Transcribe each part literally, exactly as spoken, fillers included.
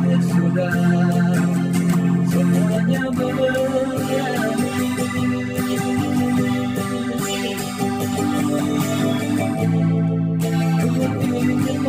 Akhirnya sudah semuanya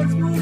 Let's move.